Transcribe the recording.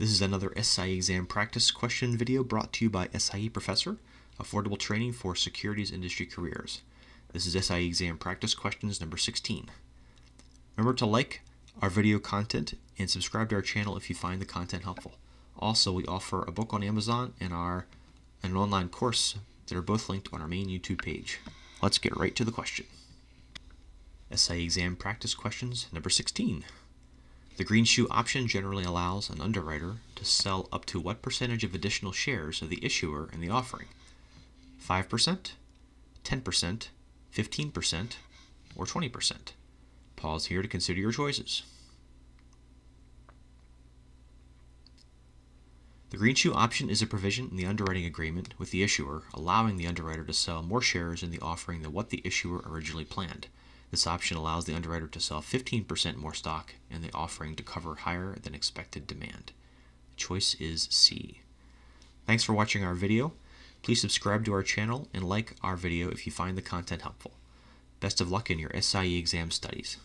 This is another SIE exam practice question video brought to you by SIE Professor, affordable training for securities industry careers. This is SIE exam practice questions number 16. Remember to like our video content and subscribe to our channel if you find the content helpful. Also, we offer a book on Amazon and an online course that are both linked on our main YouTube page. Let's get right to the question. SIE exam practice questions number 16. The green shoe option generally allows an underwriter to sell up to what percentage of additional shares of the issuer in the offering? 5%, 10%, 15%, or 20%? Pause here to consider your choices. The green shoe option is a provision in the underwriting agreement with the issuer allowing the underwriter to sell more shares in the offering than what the issuer originally planned. This option allows the underwriter to sell 15% more stock in the offering to cover higher than expected demand. The choice is C. Thanks for watching our video. Please subscribe to our channel and like our video if you find the content helpful. Best of luck in your SIE exam studies.